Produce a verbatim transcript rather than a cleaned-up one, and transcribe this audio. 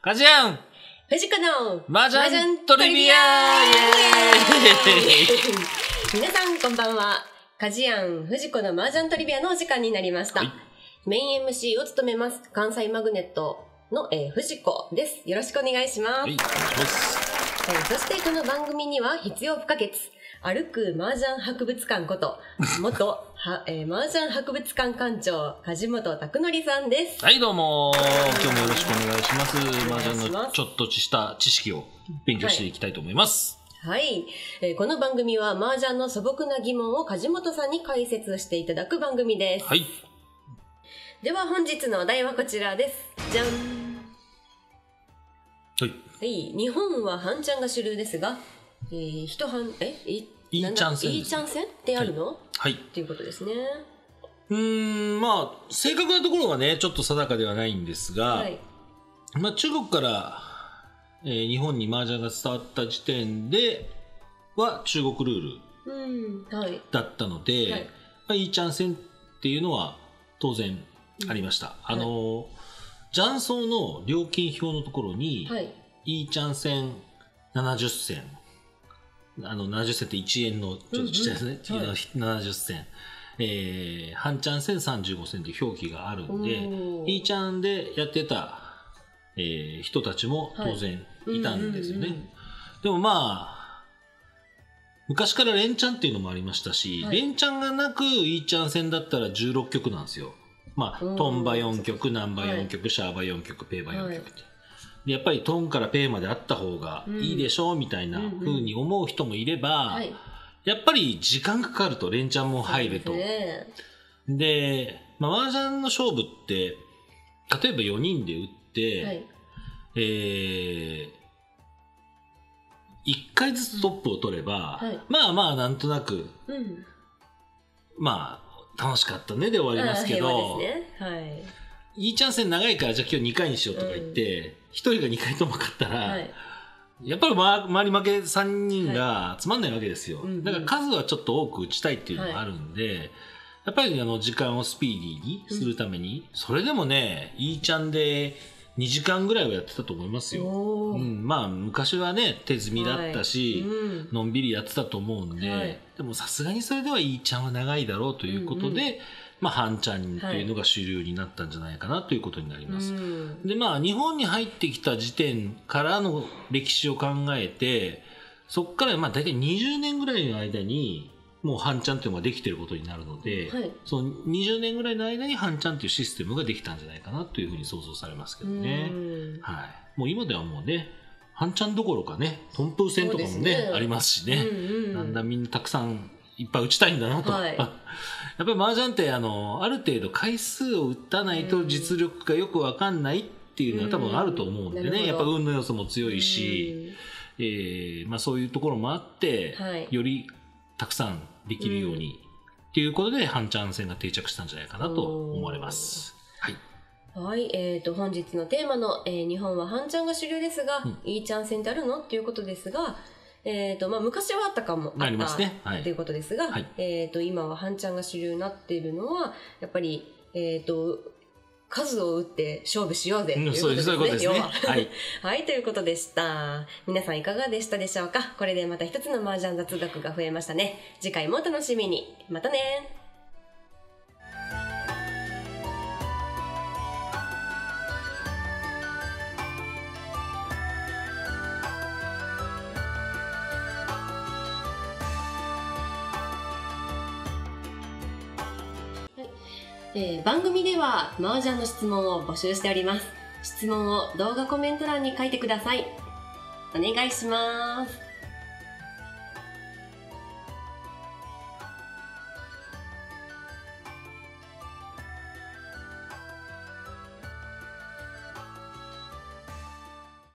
カジヤン藤子の麻雀トリビア皆さんこんばんは。カジヤン藤子の麻雀トリビアのお時間になりました、はい、メイン エムシー を務めます関西マグネットの、えー、藤子です。よろしくお願いします、はい、そしてこの番組には必要不可欠歩く麻雀博物館こと元は、えー、麻雀博物館館長梶本拓則さんです。はい、どうも今日もよろしくお願いします。麻雀のちょっとした知識を勉強していきたいと思います、はい、はいえー、この番組は麻雀の素朴な疑問を梶本さんに解説していただく番組です。はい、では本日のお題はこちらです。じゃん。はい、はい、日本は半チャンが主流ですがえー、一半えいいいチャン戦いいチャン戦ってあるの、はい、はい、っていうことですね。うーんまあ正確なところはねちょっと定かではないんですが、はいまあ、中国から、えー、日本に麻雀が伝わった時点では中国ルールだったので、うんはいまあ、いいチャン戦っていうのは当然ありました、うん、あのーはい、雀荘の料金表のところに、はい、いいチャン戦ななじゅっせんあのななじゅっせんっていちえんのちょっとちっちゃいですね、うんうんはい、ななじゅっせん、えー、半チャン戦さんじゅうごせんという表記があるんでいいチャンでやってた、えー、人たちも当然いたんですよね、はいうんうんうん、でもまあ昔から連チャンっていうのもありましたし、はい、連チャンがなくいいチャン戦だったらじゅうろっきょくなんですよ。まあトンバよんきょくナンバよんきょく、はい、シャーバよんきょくペーバよんきょくって、はいやっぱりトンからペーまであった方がいいでしょうみたいなふうに思う人もいれば、うんうんはい、やっぱり時間かかると連チャンも入るとで、まあ、麻雀の勝負って例えばよにんで打って、はいえー、いっかいずつトップを取れば、はい、まあまあなんとなく、うん、まあ楽しかったねで終わりますけどいいチャンス長いからじゃあ今日にかいにしようとか言って、うん、ひとりがにかいとも勝ったら、はい、やっぱり周り負けさんにんがつまんないわけですよ、はい、だから数はちょっと多く打ちたいっていうのがあるんで、はい、やっぱりあの時間をスピーディーにするために、うん、それでもねいいチャンでにじかんぐらいはやってたと思いますよ、うん、まあ昔はね手積みだったし、はいうん、のんびりやってたと思うんで、はい、でもさすがにそれではいいチャンは長いだろうということで、うんうんまあ、半チャンというのが主流になったんじゃないかなということになります、はいうん、でまあ日本に入ってきた時点からの歴史を考えてそこからまあ大体にじゅうねんぐらいの間にもう半チャンというのができていることになるので、はい、そのにじゅうねんぐらいの間に半チャンというシステムができたんじゃないかなというふうに想像されますけどね、はい、もう今ではもうね半チャンどころかねトンプー戦とかも ね, ねありますしね、うんうん、なんだみんなたくさんいっぱい打ちたいんだなと、はい、やっぱり麻雀ってあのある程度回数を打たないと実力がよく分かんないっていうのは多分あると思うんでね、うん、やっぱ運の要素も強いし、うんえーまあ、そういうところもあって、はい、よりたくさんできるようにっていうことで半チャン戦が定着したんじゃないかなと思われます、はいはいえー、と本日のテーマの、えー、日本は半チャンが主流ですが、うん、いいチャン戦ってあるのっていうことですがえーとまあ、昔はあったかもあった、ねはい、ということですが、はいえー、と今は半チャンが主流になっているのはやっぱり、えー、と数を打って勝負しようぜということですね、要は。はい、はい、ということでした。皆さんいかがでしたでしょうか。これでまた一つの麻雀雑学が増えましたね。次回もお楽しみに。またね。えー、番組では麻雀の質問を募集しております。質問を動画コメント欄に書いてください。お願いします。